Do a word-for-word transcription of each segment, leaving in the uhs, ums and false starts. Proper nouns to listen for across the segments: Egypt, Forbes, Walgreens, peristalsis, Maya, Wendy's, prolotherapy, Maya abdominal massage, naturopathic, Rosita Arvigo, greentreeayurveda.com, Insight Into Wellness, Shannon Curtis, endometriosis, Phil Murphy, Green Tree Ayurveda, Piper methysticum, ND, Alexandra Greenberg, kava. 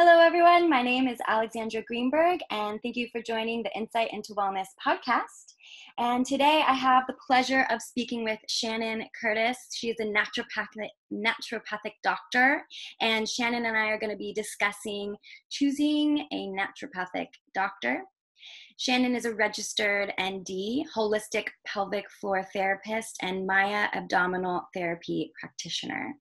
Hello everyone, my name is Alexandra Greenberg and thank you for joining the Insight into Wellness podcast. And today I have the pleasure of speaking with Shannon Curtis. She is a naturopathic, naturopathic doctor, and Shannon and I are going to be discussing choosing a naturopathic doctor. Shannon is a registered N D, holistic pelvic floor therapist, and Maya abdominal therapy practitioner.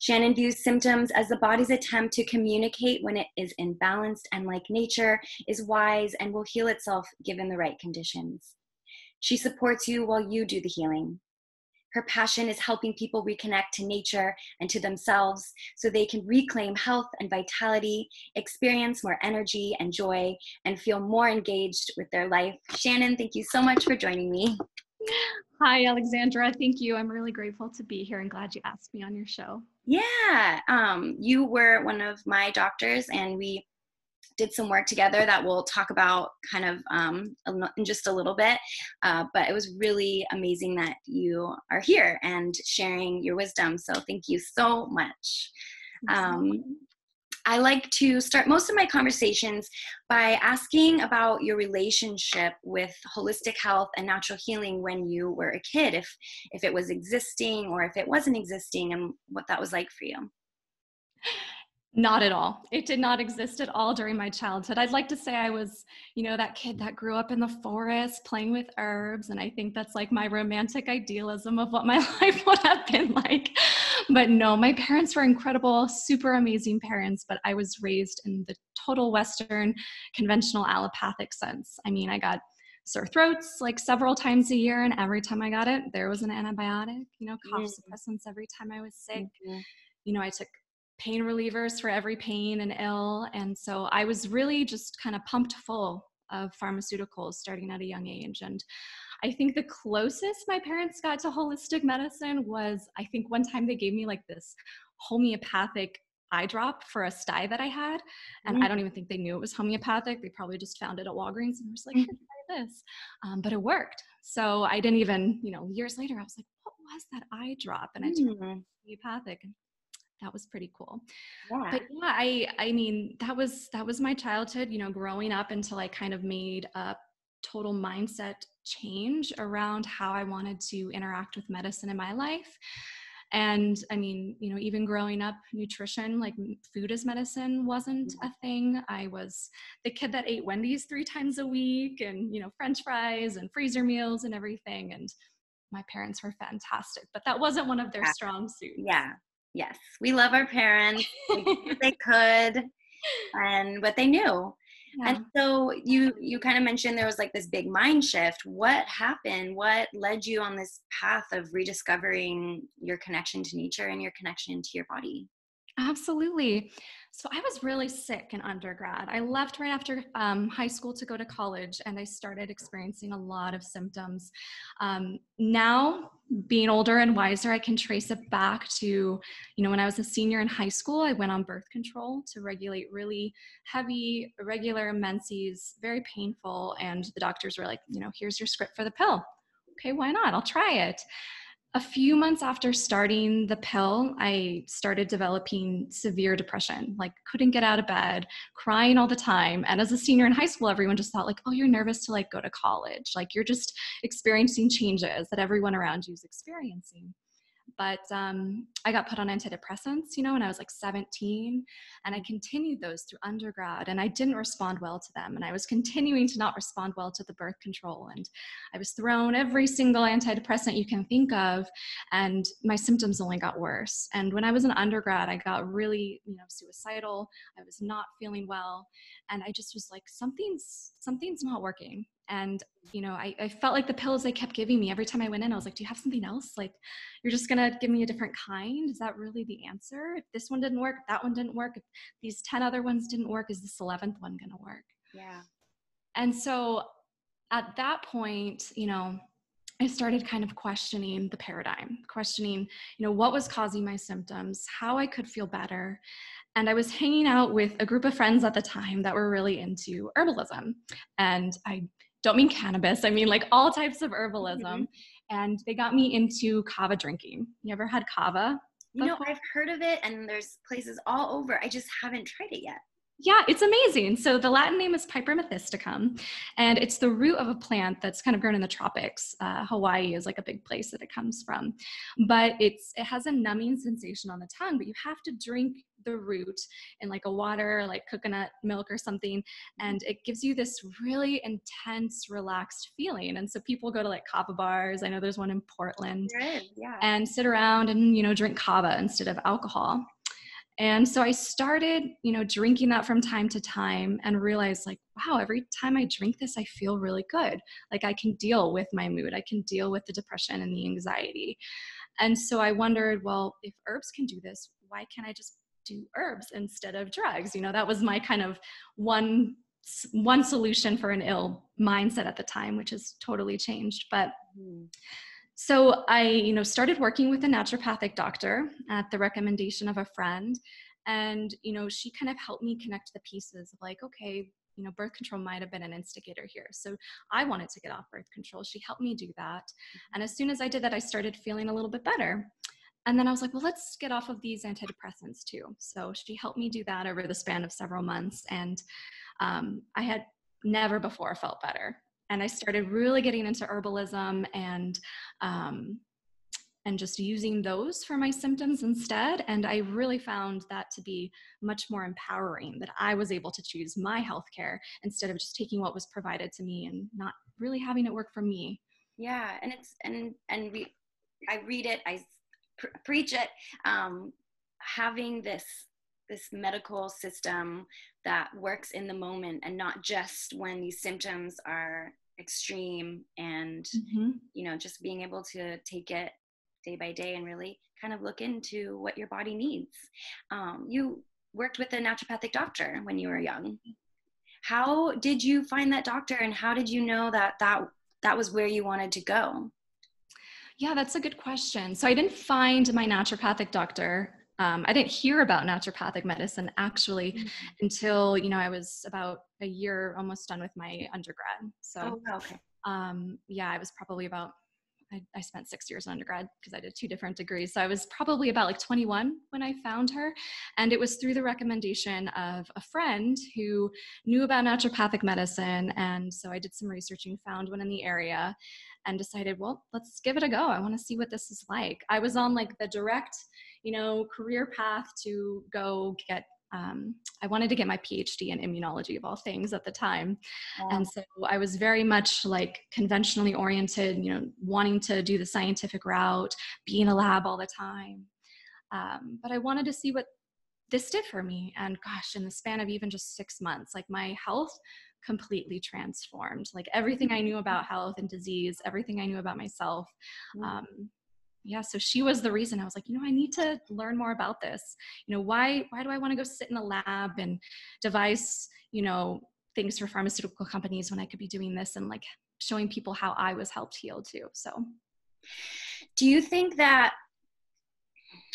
Shannon views symptoms as the body's attempt to communicate when it is imbalanced, and like nature, is wise and will heal itself given the right conditions. She supports you while you do the healing. Her passion is helping people reconnect to nature and to themselves so they can reclaim health and vitality, experience more energy and joy, and feel more engaged with their life. Shannon, thank you so much for joining me. Hi, Alexandra. Thank you. I'm really grateful to be here and glad you asked me on your show. Yeah. Um, you were one of my doctors and we did some work together that we'll talk about kind of um, in just a little bit. Uh, but it was really amazing that you are here and sharing your wisdom. So thank you so much. Um, I like to start most of my conversations by asking about your relationship with holistic health and natural healing when you were a kid, if, if it was existing or if it wasn't existing, and what that was like for you. Not at all. It did not exist at all during my childhood. I'd like to say I was, you know, that kid that grew up in the forest playing with herbs. And I think that's like my romantic idealism of what my life would have been like. But no, my parents were incredible, super amazing parents, but I was raised in the total Western conventional allopathic sense. I mean, I got sore throats like several times a year. And every time I got it, there was an antibiotic, you know, cough mm-hmm. suppressants every time I was sick. Mm-hmm. You know, I took pain relievers for every pain and ill. And so I was really just kind of pumped full of pharmaceuticals starting at a young age. And I think the closest my parents got to holistic medicine was, I think one time they gave me like this homeopathic eye drop for a sty that I had. And mm-hmm. I don't even think they knew it was homeopathic. They probably just found it at Walgreens and was like, mm-hmm. try this. Um, but it worked. So I didn't even, you know, years later, I was like, what was that eye drop? And I took mm-hmm. homeopathic. That was pretty cool. Yeah. But yeah, I, I mean, that was, that was my childhood, you know, growing up until I kind of made a total mindset change around how I wanted to interact with medicine in my life. And I mean, you know, even growing up, nutrition, like food as medicine wasn't a thing. I was the kid that ate Wendy's three times a week and, you know, French fries and freezer meals and everything. And my parents were fantastic, but that wasn't one of their yeah. strong suits. Yeah. Yes, we love our parents. They did what they could and what they knew. Yeah. And so you you kind of mentioned there was like this big mind shift. What happened? What led you on this path of rediscovering your connection to nature and your connection to your body? Absolutely. So I was really sick in undergrad. I left right after um, high school to go to college, and I started experiencing a lot of symptoms. Um, now, being older and wiser, I can trace it back to, you know, when I was a senior in high school, I went on birth control to regulate really heavy, irregular menses, very painful. And the doctors were like, you know, here's your script for the pill. Okay, why not? I'll try it. A few months after starting the pill, I started developing severe depression, like couldn't get out of bed, crying all the time. And as a senior in high school, everyone just thought like, oh, you're nervous to like go to college. Like you're just experiencing changes that everyone around you is experiencing. But um, I got put on antidepressants, you know, when I was like seventeen, and I continued those through undergrad, and I didn't respond well to them. And I was continuing to not respond well to the birth control. And I was thrown every single antidepressant you can think of, and my symptoms only got worse. And when I was an undergrad, I got really, you know, suicidal. I was not feeling well. And I just was like, something's, something's not working. And, you know, I, I felt like the pills they kept giving me every time I went in, I was like, do you have something else? Like, you're just going to give me a different kind. Is that really the answer? If this one didn't work, if that one didn't work, if these ten other ones didn't work, is this eleventh one going to work? Yeah. And so at that point, you know, I started kind of questioning the paradigm, questioning, you know, what was causing my symptoms, how I could feel better. And I was hanging out with a group of friends at the time that were really into herbalism. And I don't mean cannabis. I mean like all types of herbalism. Mm-hmm. And they got me into kava drinking. You ever had kava before? You know, I've heard of it and there's places all over. I just haven't tried it yet. Yeah, it's amazing. So the Latin name is Piper methysticum, and it's the root of a plant that's kind of grown in the tropics. Uh, Hawaii is like a big place that it comes from, but it's, it has a numbing sensation on the tongue, but you have to drink the root in like a water, like coconut milk or something. And it gives you this really intense, relaxed feeling. And so people go to like kava bars. I know there's one in Portland. Good, yeah. And sit around and, you know, drink kava instead of alcohol. And so I started, you know, drinking that from time to time and realized like, wow, every time I drink this, I feel really good. Like I can deal with my mood. I can deal with the depression and the anxiety. And so I wondered, well, if herbs can do this, why can't I just do herbs instead of drugs? You know, that was my kind of one, one solution for an ill mindset at the time, which has totally changed. But mm-hmm. So I, you know, started working with a naturopathic doctor at the recommendation of a friend, and, you know, she kind of helped me connect the pieces of like, okay, you know, birth control might have been an instigator here. So I wanted to get off birth control. She helped me do that. And as soon as I did that, I started feeling a little bit better. And then I was like, well, let's get off of these antidepressants too. So she helped me do that over the span of several months. And um, I had never before felt better. And I started really getting into herbalism and, um, and just using those for my symptoms instead. And I really found that to be much more empowering, that I was able to choose my healthcare instead of just taking what was provided to me and not really having it work for me. Yeah. And it's, and, and we, I read it, I pre- preach it, um, having this, this medical system that works in the moment and not just when these symptoms are extreme and, mm-hmm. you know, just being able to take it day by day and really kind of look into what your body needs. Um, you worked with a naturopathic doctor when you were young. How did you find that doctor, and how did you know that that, that was where you wanted to go? Yeah, that's a good question. So I didn't find my naturopathic doctor. Um, I didn't hear about naturopathic medicine actually mm-hmm. until, you know, I was about a year almost done with my undergrad. So, oh, okay. um, yeah, I was probably about, I, I spent six years in undergrad because I did two different degrees. So I was probably about like twenty-one when I found her. And it was through the recommendation of a friend who knew about naturopathic medicine. And so I did some researching, found one in the area, and decided, well, let's give it a go. I want to see what this is like. I was on like the direct, you know, career path to go get, um, I wanted to get my PhD in immunology of all things at the time. Wow. And so I was very much like conventionally oriented, you know, wanting to do the scientific route, be in a lab all the time. Um, but I wanted to see what this did for me. And gosh, in the span of even just six months, like my health completely transformed, like everything I knew about health and disease, everything I knew about myself, um, yeah. So she was the reason I was like, you know, I need to learn more about this. You know, why, why do I want to go sit in a lab and devise, you know, things for pharmaceutical companies when I could be doing this and like showing people how I was helped heal too. So do you think that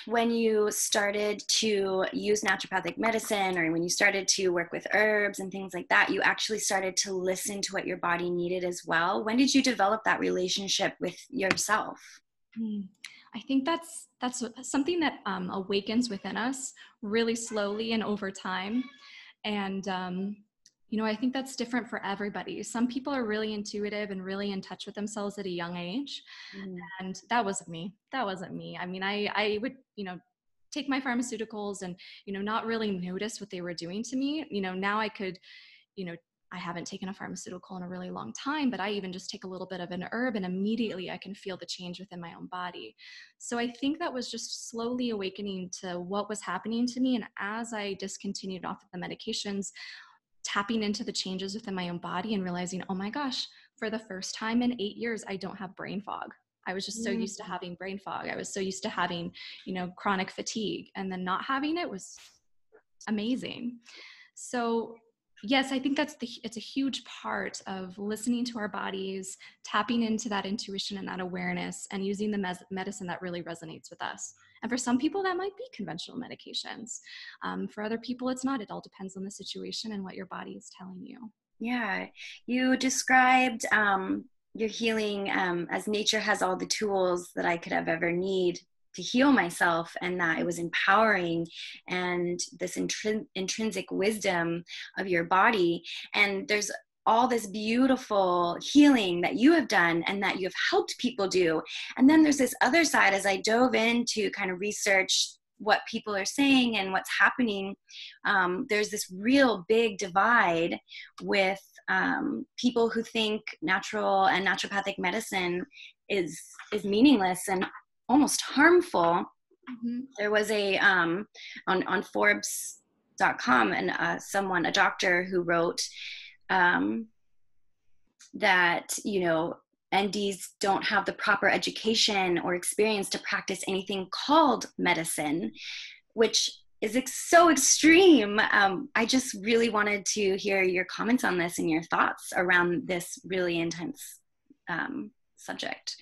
when you started to use naturopathic medicine, or when you started to work with herbs and things like that, you actually started to listen to what your body needed as well? When did you develop that relationship with yourself? I think that's that's something that um, awakens within us really slowly and over time. And, um, you know, I think that's different for everybody. Some people are really intuitive and really in touch with themselves at a young age. Mm. And that wasn't me. That wasn't me. I mean, I, I would, you know, take my pharmaceuticals and, you know, not really notice what they were doing to me. You know, now I could, you know, I haven't taken a pharmaceutical in a really long time, but I even just take a little bit of an herb and immediately I can feel the change within my own body. So I think that was just slowly awakening to what was happening to me. And as I discontinued off of the medications, tapping into the changes within my own body and realizing, oh my gosh, for the first time in eight years, I don't have brain fog. I was just so used to having brain fog. I was so used to having, you know, chronic fatigue, and then not having it was amazing. So yes, I think that's the, it's a huge part of listening to our bodies, tapping into that intuition and that awareness, and using the mes- medicine that really resonates with us. And for some people, that might be conventional medications. Um, for other people, it's not. It all depends on the situation and what your body is telling you. Yeah. You described um, your healing um, as nature has all the tools that I could have ever need to heal myself, and that it was empowering, and this intrin intrinsic wisdom of your body. And there's all this beautiful healing that you have done and that you have helped people do. And then there's this other side, as I dove into kind of research what people are saying and what's happening, um, there's this real big divide with um, people who think natural and naturopathic medicine is, is meaningless and almost harmful. Mm-hmm. There was a, um, on, on Forbes dot com, and uh, someone, a doctor, who wrote um, that, you know, N Ds don't have the proper education or experience to practice anything called medicine, which is ex so extreme. Um, I just really wanted to hear your comments on this and your thoughts around this really intense um, subject.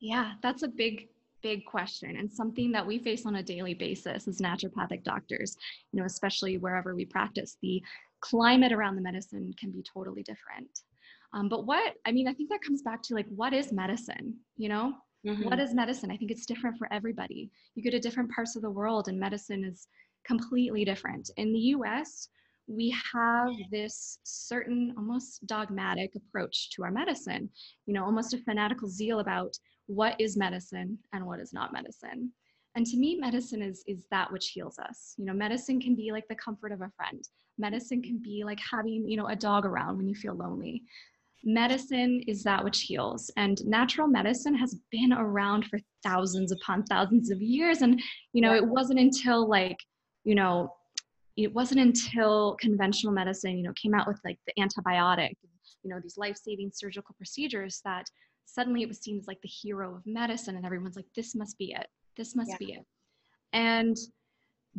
Yeah, that's a big, big question, and something that we face on a daily basis as naturopathic doctors, you know, especially wherever we practice. The climate around the medicine can be totally different. Um, but what, I mean, I think that comes back to, like, what is medicine, you know? Mm-hmm. What is medicine? I think it's different for everybody. You go to different parts of the world and medicine is completely different. In the U S, we have this certain almost dogmatic approach to our medicine, you know, almost a fanatical zeal about what is medicine and what is not medicine. And to me, medicine is, is that which heals us. You know, medicine can be like the comfort of a friend. Medicine can be like having, you know, a dog around when you feel lonely. Medicine is that which heals, and natural medicine has been around for thousands upon thousands of years. And, you know, it wasn't until like, you know, it wasn't until conventional medicine, you know, came out with like the antibiotic, you know, these life-saving surgical procedures, that suddenly it was seen as like the hero of medicine. And everyone's like, this must be it. This must yeah. be it. And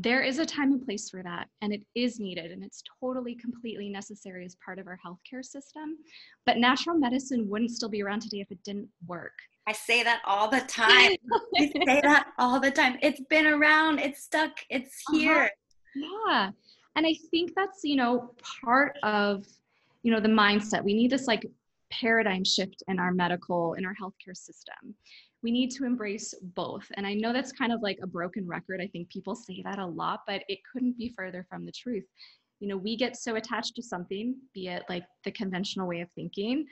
there is a time and place for that, and it is needed, and it's totally, completely necessary as part of our healthcare system. But natural medicine wouldn't still be around today if it didn't work. I say that all the time. I say that all the time. It's been around. It's stuck. It's here. Uh-huh. Yeah. And I think that's, you know, part of, you know, the mindset. We need this like paradigm shift in our medical, in our healthcare system. We need to embrace both. And I know that's kind of like a broken record. I think people say that a lot, but it couldn't be further from the truth. You know, we get so attached to something, be it like the conventional way of thinking,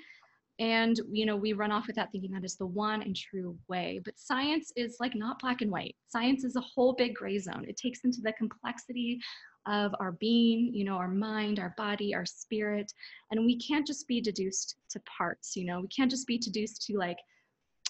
and, you know, we run off with that thinking that is the one and true way. But science is like not black and white. Science is a whole big gray zone. It takes into the complexity of our being, you know, our mind, our body, our spirit. And we can't just be deduced to parts, you know, we can't just be deduced to like,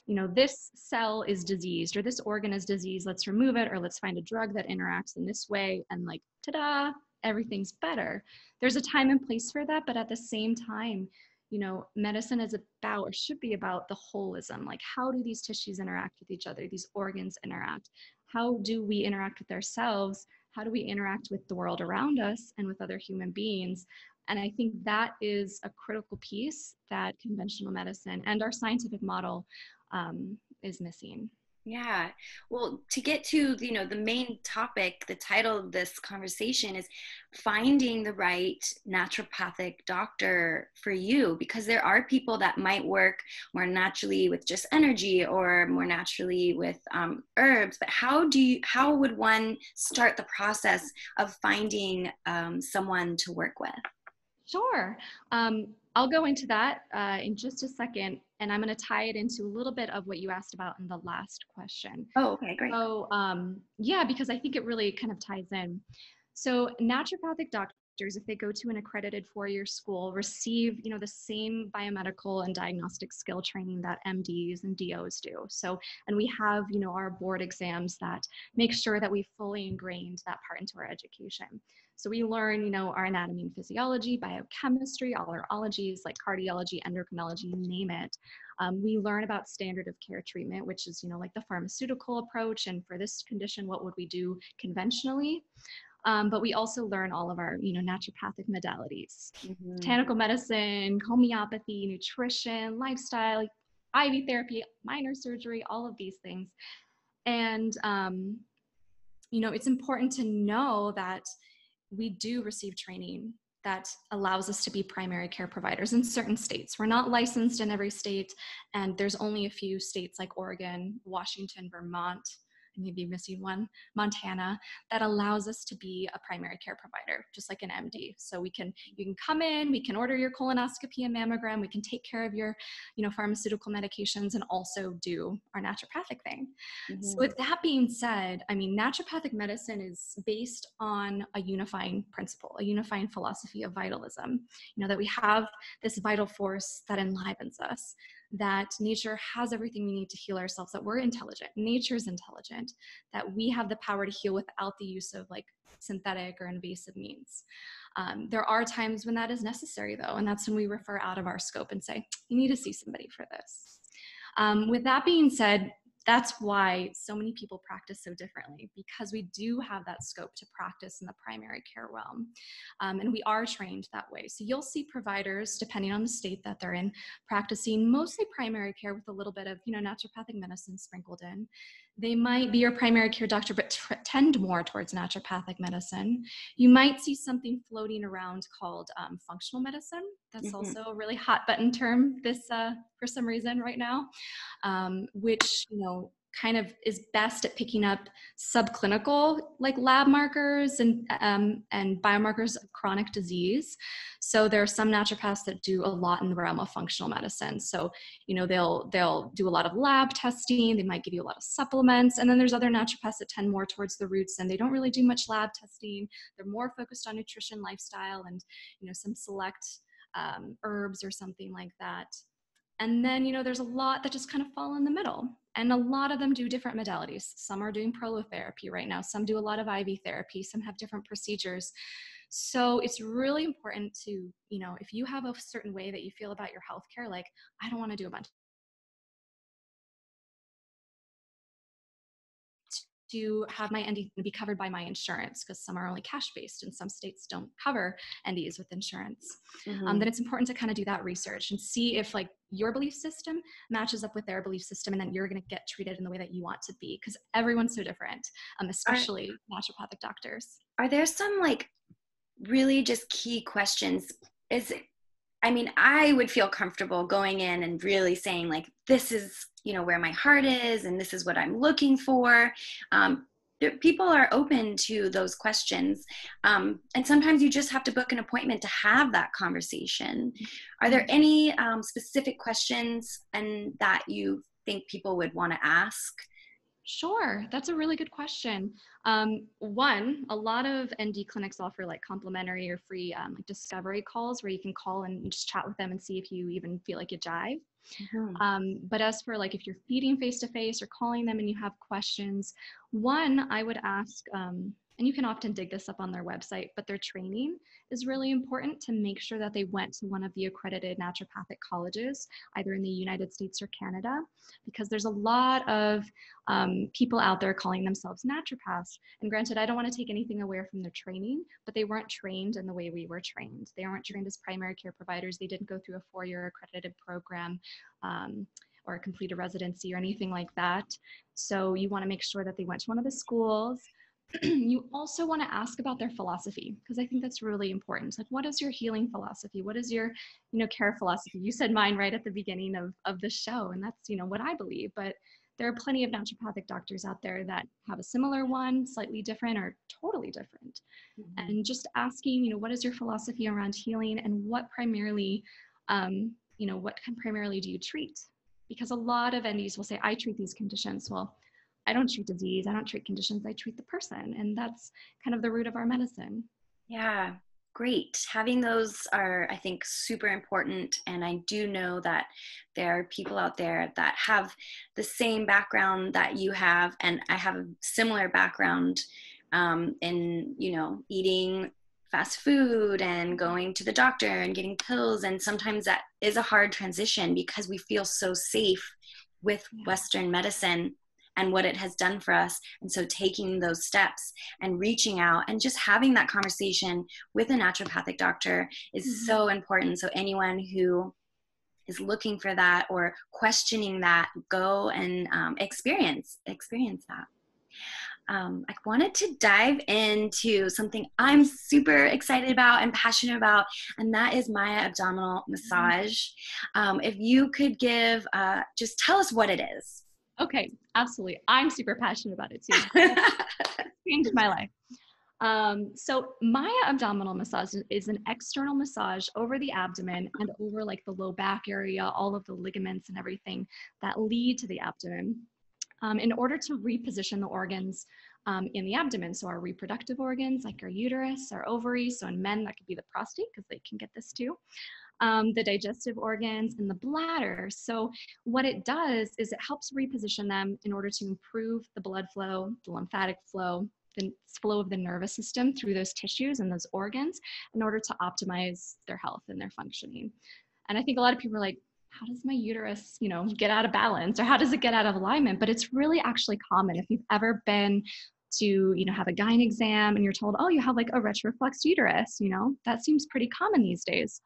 you know, this cell is diseased or this organ is diseased, let's remove it, or let's find a drug that interacts in this way, and like, ta-da, everything's better. There's a time and place for that, but at the same time, you know, medicine is about, or should be about, the holism. Like, how do these tissues interact with each other? These organs interact. How do we interact with ourselves? How do we interact with the world around us and with other human beings? And I think that is a critical piece that conventional medicine and our scientific model um, is missing. Yeah. Well, to get to, you know, the main topic, the title of this conversation is finding the right naturopathic doctor for you, because there are people that might work more naturally with just energy or more naturally with um, herbs. But how do you, how would one start the process of finding um, someone to work with? Sure. Um, I'll go into that uh, in just a second, and I'm going to tie it into a little bit of what you asked about in the last question. Oh, okay, great. So, um, yeah, because I think it really kind of ties in. So naturopathic doctors, if they go to an accredited four-year school, receive, you know, the same biomedical and diagnostic skill training that M Ds and D Os do. So, and we have, you know, our board exams that make sure that we fully ingrained that part into our education. So we learn, you know, our anatomy and physiology, biochemistry, all our ologies like cardiology, endocrinology, name it. Um, we learn about standard of care treatment, which is, you know, like the pharmaceutical approach. And for this condition, what would we do conventionally? Um, but we also learn all of our, you know, naturopathic modalities, mm-hmm. botanical medicine, homeopathy, nutrition, lifestyle, I V therapy, minor surgery, all of these things. And, um, you know, it's important to know that we do receive training that allows us to be primary care providers in certain states. We're not licensed in every state, and there's only a few states like Oregon, Washington, Vermont, maybe missing one, Montana, that allows us to be a primary care provider, just like an M D. So we can, you can come in, we can order your colonoscopy and mammogram, we can take care of your, you know, pharmaceutical medications, and also do our naturopathic thing. Mm-hmm. So with that being said, I mean, naturopathic medicine is based on a unifying principle, a unifying philosophy of vitalism, you know, that we have this vital force that enlivens us, that nature has everything we need to heal ourselves, that we're intelligent, nature's intelligent, that we have the power to heal without the use of like synthetic or invasive means. Um, there are times when that is necessary though, and that's when we refer out of our scope and say, you need to see somebody for this. Um, with that being said, that's why so many people practice so differently, because we do have that scope to practice in the primary care realm. Um, and we are trained that way. So you'll see providers, depending on the state that they're in, practicing mostly primary care with a little bit of, you know, naturopathic medicine sprinkled in. They might be your primary care doctor, but tend more towards naturopathic medicine. You might see something floating around called um, functional medicine. That's mm-hmm. also a really hot button term this, uh, for some reason right now, um, which, you know, kind of is best at picking up subclinical, like lab markers and, um, and biomarkers of chronic disease. So there are some naturopaths that do a lot in the realm of functional medicine. So, you know, they'll, they'll do a lot of lab testing. They might give you a lot of supplements. And then there's other naturopaths that tend more towards the roots, and they don't really do much lab testing. They're more focused on nutrition, lifestyle, and, you know, some select um, herbs or something like that. And then, you know, there's a lot that just kind of fall in the middle. And a lot of them do different modalities. Some are doing prolotherapy right now. Some do a lot of I V therapy. Some have different procedures. So it's really important to, you know, if you have a certain way that you feel about your healthcare, like, I don't want to do a bunch to have my N D be covered by my insurance, because some are only cash-based and some states don't cover N Ds with insurance, mm-hmm. um, then it's important to kind of do that research and see if like your belief system matches up with their belief system, and then you're going to get treated in the way that you want to be, because everyone's so different, um, especially are, naturopathic doctors. Are there some like really just key questions? Is it, I mean, I would feel comfortable going in and really saying like, this is, you know, where my heart is, and this is what I'm looking for. Um, people are open to those questions. Um, and sometimes you just have to book an appointment to have that conversation. Are there any um, specific questions and that you think people would want to ask? Sure. That's a really good question. Um, one, a lot of N D clinics offer like complimentary or free um, like discovery calls where you can call and just chat with them and see if you even feel like you jive. Mm-hmm. Um, but as for like, if you're feeding face-to-face or calling them and you have questions, one, I would ask, um, and you can often dig this up on their website, but their training is really important to make sure that they went to one of the accredited naturopathic colleges, either in the United States or Canada, because there's a lot of um, people out there calling themselves naturopaths. And granted, I don't want to take anything away from their training, but they weren't trained in the way we were trained. They weren't trained as primary care providers. They didn't go through a four-year accredited program um, or complete a residency or anything like that. So you want to make sure that they went to one of the schools. You also want to ask about their philosophy, because I think that's really important. Like, what is your healing philosophy? What is your, you know, care philosophy? You said mine right at the beginning of, of the show, and that's, you know, what I believe, but there are plenty of naturopathic doctors out there that have a similar one, slightly different, or totally different. Mm-hmm. And just asking, you know, what is your philosophy around healing, and what primarily, um, you know, what can primarily do you treat? Because a lot of N Ds will say, I treat these conditions. Well, I don't treat disease, I don't treat conditions, I treat the person. And that's kind of the root of our medicine. Yeah, great. Having those are, I think, super important. And I do know that there are people out there that have the same background that you have. And I have a similar background um, in, you know, eating fast food and going to the doctor and getting pills. And sometimes that is a hard transition because we feel so safe with yeah. Western medicine and what it has done for us. And so taking those steps and reaching out and just having that conversation with a naturopathic doctor is mm-hmm. so important. So anyone who is looking for that or questioning that, go and um, experience, experience that. Um, I wanted to dive into something I'm super excited about and passionate about, and that is Maya abdominal massage. Mm-hmm. Um, if you could give, uh, just tell us what it is. Okay, absolutely. I'm super passionate about it too. Changed my life. Um, so Maya abdominal massage is an external massage over the abdomen and over like the low back area, all of the ligaments and everything that lead to the abdomen, um, in order to reposition the organs um, in the abdomen. So our reproductive organs, like our uterus, our ovaries. So in men, that could be the prostate, because they can get this too. Um, the digestive organs and the bladder. So what it does is it helps reposition them in order to improve the blood flow, the lymphatic flow, the flow of the nervous system through those tissues and those organs in order to optimize their health and their functioning. And I think a lot of people are like, how does my uterus, you know, get out of balance, or how does it get out of alignment? But it's really actually common. If you've ever been to, you know, have a gyne exam and you're told, oh, you have like a retroflexed uterus, you know, that seems pretty common these days.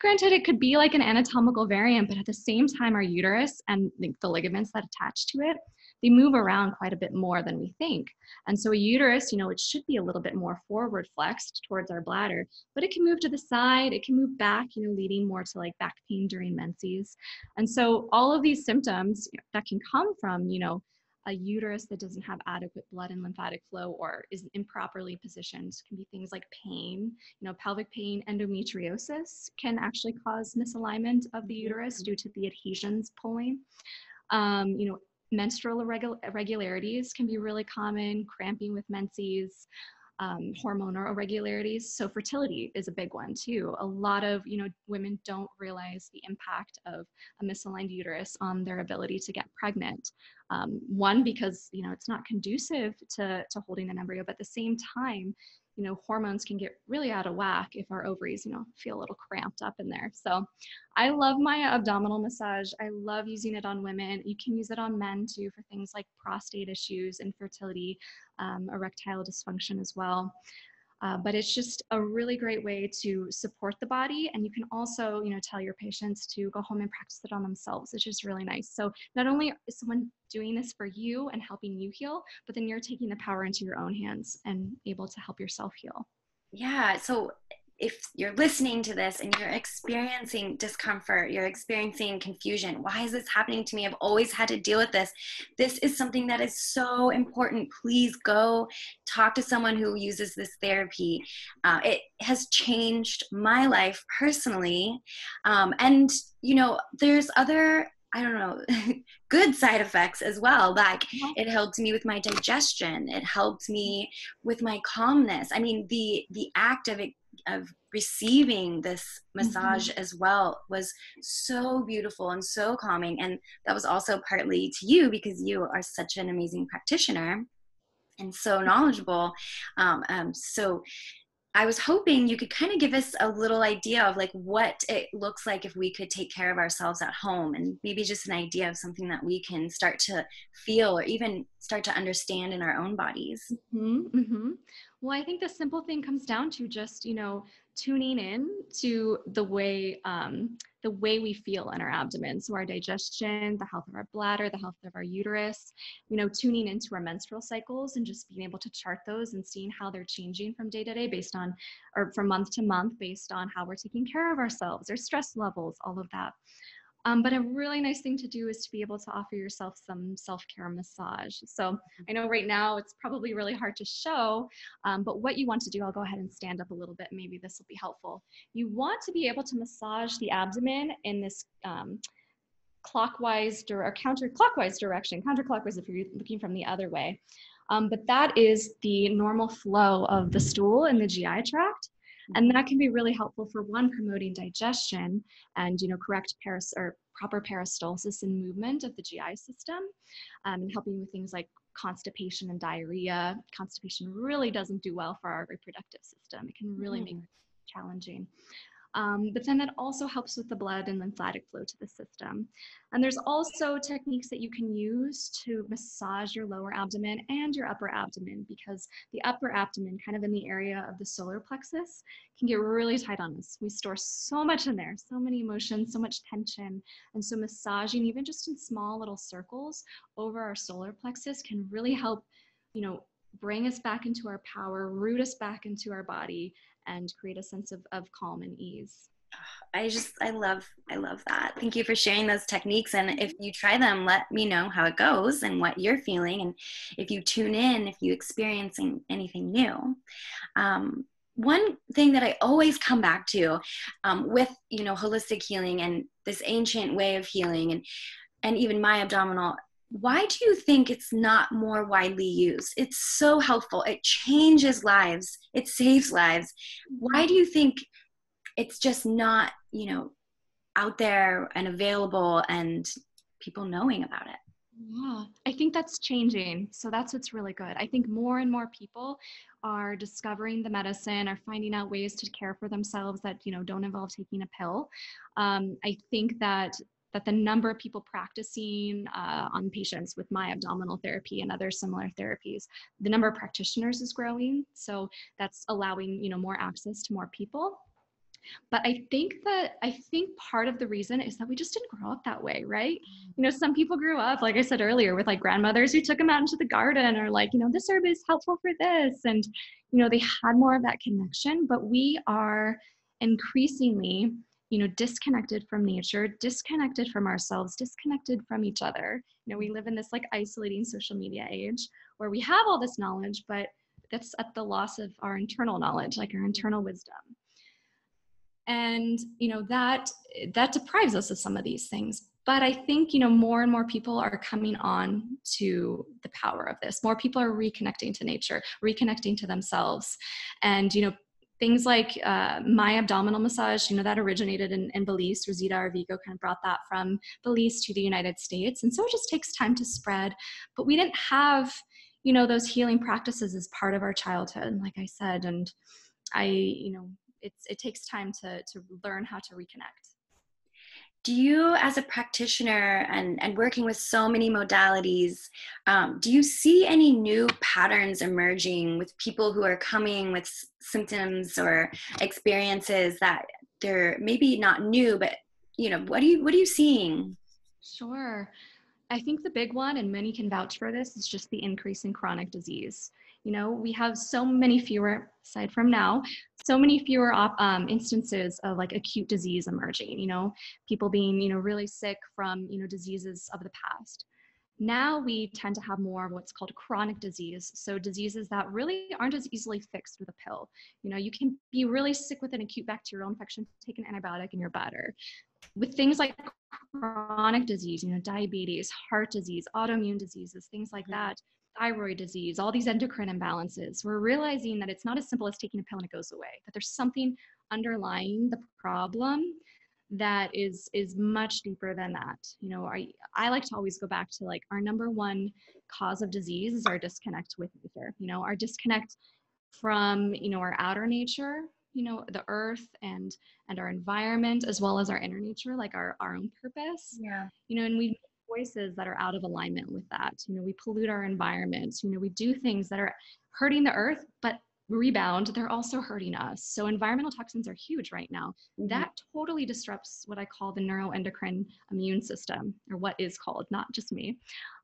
Granted, it could be like an anatomical variant, but at the same time, our uterus and the ligaments that attach to it, they move around quite a bit more than we think. And so a uterus, you know, it should be a little bit more forward flexed towards our bladder, but it can move to the side, it can move back, you know, leading more to like back pain during menses. And so all of these symptoms that can come from, you know, a uterus that doesn't have adequate blood and lymphatic flow or is improperly positioned can be things like pain, you know, pelvic pain, endometriosis can actually cause misalignment of the uterus due to the adhesions pulling. Um, you know, menstrual irregularities can be really common, cramping with menses, um, hormonal irregularities. So fertility is a big one too. A lot of, you know, women don't realize the impact of a misaligned uterus on their ability to get pregnant. Um, one, because, you know, it's not conducive to, to holding an embryo, but at the same time, you know, hormones can get really out of whack if our ovaries, you know, feel a little cramped up in there. So I love Maya abdominal massage. I love using it on women. You can use it on men too for things like prostate issues, infertility, um, erectile dysfunction as well. Uh, but it's just a really great way to support the body. And you can also, you know, tell your patients to go home and practice it on themselves. It's just really nice. So not only is someone doing this for you and helping you heal, but then you're taking the power into your own hands and able to help yourself heal. Yeah. So if you're listening to this and you're experiencing discomfort, you're experiencing confusion, why is this happening to me? I've always had to deal with this. This is something that is so important. Please go talk to someone who uses this therapy. Uh, it has changed my life personally. Um, and, you know, there's other, I don't know, good side effects as well. Like it helped me with my digestion. It helped me with my calmness. I mean, the, the act of it, of receiving this massage mm-hmm. as well was so beautiful and so calming. And that was also partly to you because you are such an amazing practitioner and so knowledgeable. Um, um, so I was hoping you could kind of give us a little idea of like what it looks like if we could take care of ourselves at home, and maybe just an idea of something that we can start to feel or even start to understand in our own bodies. Mm-hmm, mm-hmm. Well, I think the simple thing comes down to just, you know, tuning in to the way, um, the way we feel in our abdomen. So our digestion, the health of our bladder, the health of our uterus, you know, tuning into our menstrual cycles and just being able to chart those and seeing how they're changing from day to day based on, or from month to month based on how we're taking care of ourselves, our stress levels, all of that. Um, but a really nice thing to do is to be able to offer yourself some self-care massage. So I know right now it's probably really hard to show, um, but what you want to do, I'll go ahead and stand up a little bit. Maybe this will be helpful. You want to be able to massage the abdomen in this um, clockwise or counterclockwise direction, counterclockwise if you're looking from the other way. Um, but that is the normal flow of the stool in the G I tract. And that can be really helpful for one, promoting digestion and, you know, correct paras or proper peristalsis and movement of the G I system, um, and helping with things like constipation and diarrhea. Constipation really doesn't do well for our reproductive system. It can really mm. make it challenging. Um, but then that also helps with the blood and lymphatic flow to the system. And there's also techniques that you can use to massage your lower abdomen and your upper abdomen, because the upper abdomen, kind of in the area of the solar plexus, can get really tight on us. We store so much in there, so many emotions, so much tension. And so massaging, even just in small little circles over our solar plexus, can really help, you know, bring us back into our power, root us back into our body, and create a sense of, of calm and ease. I just, I love, I love that. Thank you for sharing those techniques. And if you try them, let me know how it goes and what you're feeling. And if you tune in, if you experience anything new. Um, one thing that I always come back to um, with, you know, holistic healing and this ancient way of healing and, and even my abdominal, why do you think it's not more widely used? It's so helpful. It changes lives. It saves lives. Why do you think it's just not, you know, out there and available and people knowing about it? Yeah, I think that's changing. So that's what's really good. I think more and more people are discovering the medicine, are finding out ways to care for themselves that, you know, don't involve taking a pill. Um, I think that that the number of people practicing uh, on patients with my abdominal therapy and other similar therapies, the number of practitioners is growing. So that's allowing, you know, more access to more people. But I think that, I think part of the reason is that we just didn't grow up that way, right? You know, some people grew up, like I said earlier, with like grandmothers who took them out into the garden or like, you know, this herb is helpful for this. And, you know, they had more of that connection, but we are increasingly, you know, disconnected from nature, disconnected from ourselves, disconnected from each other. You know, we live in this like isolating social media age where we have all this knowledge, but that's at the loss of our internal knowledge, like our internal wisdom. And, you know, that, that deprives us of some of these things. But I think, you know, more and more people are coming on to the power of this. More people are reconnecting to nature, reconnecting to themselves. And, you know, things like uh, my abdominal massage, you know, that originated in, in Belize. Rosita Arvigo kind of brought that from Belize to the United States. And so it just takes time to spread. But we didn't have, you know, those healing practices as part of our childhood, like I said. And I, you know, it's, it takes time to, to learn how to reconnect. Do you, as a practitioner and, and working with so many modalities, um, do you see any new patterns emerging with people who are coming with s- symptoms or experiences that they're maybe not new, but, you know, what do you, what are you seeing? Sure. I think the big one, and many can vouch for this, is just the increase in chronic disease. You know, we have so many fewer, aside from now, so many fewer um, instances of like acute disease emerging, you know, people being, you know, really sick from, you know, diseases of the past. Now we tend to have more of what's called chronic disease. So diseases that really aren't as easily fixed with a pill. You know, you can be really sick with an acute bacterial infection, take an antibiotic and you're better. With things like chronic disease, you know, diabetes, heart disease, autoimmune diseases, things like that, thyroid disease, all these endocrine imbalances, we're realizing that it's not as simple as taking a pill and it goes away, that there's something underlying the problem that is, is much deeper than that. You know, I, I like to always go back to like our number one cause of disease is our disconnect with nature, you know, our disconnect from, you know, our outer nature, you know, the earth and, and our environment, as well as our inner nature, like our, our own purpose. Yeah. You know, and we voices that are out of alignment with that. You know, we pollute our environments. You know, we do things that are hurting the earth, but rebound, they're also hurting us. So environmental toxins are huge right now. Mm-hmm. That totally disrupts what I call the neuroendocrine immune system, or what is called, not just me.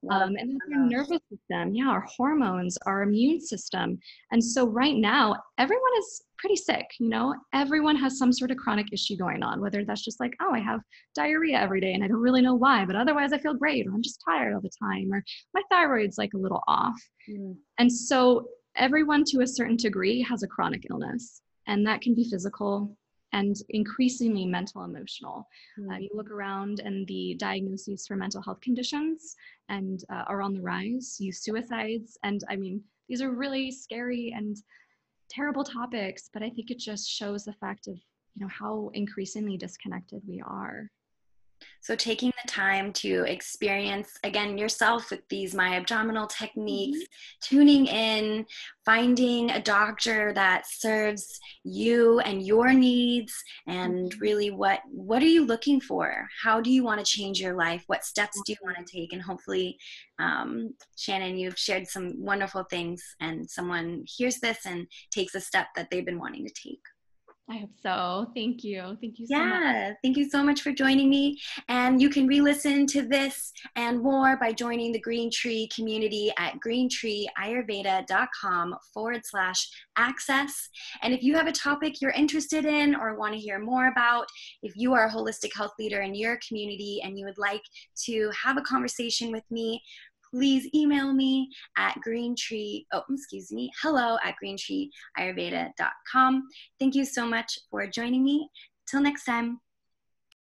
Wow. Um, and then wow. Our nervous system, yeah, our hormones, our immune system. And so right now, everyone is pretty sick, you know, everyone has some sort of chronic issue going on, whether that's just like, oh, I have diarrhea every day and I don't really know why, but otherwise I feel great, or I'm just tired all the time, or my thyroid's like a little off. Mm. And so everyone to a certain degree has a chronic illness, and that can be physical and increasingly mental, emotional. Mm. Uh, you look around and the diagnoses for mental health conditions and uh, are on the rise, youth suicides. And I mean, these are really scary and terrible topics, but I think it just shows the fact of, you know, how increasingly disconnected we are. So taking the time to experience, again, yourself with these my abdominal techniques, mm-hmm. tuning in, finding a doctor that serves you and your needs, and really what, what are you looking for? How do you want to change your life? What steps do you want to take? And hopefully, um, Shannon, you've shared some wonderful things, and someone hears this and takes a step that they've been wanting to take. I hope so. Thank you. Thank you so yeah, much. Yeah, thank you so much for joining me. And you can re-listen to this and more by joining the Green Tree community at green tree ayurveda dot com forward slash access. And if you have a topic you're interested in or want to hear more about, if you are a holistic health leader in your community and you would like to have a conversation with me, please email me at greentree, oh, excuse me, hello at green tree ayurveda dot com. Thank you so much for joining me. Till next time.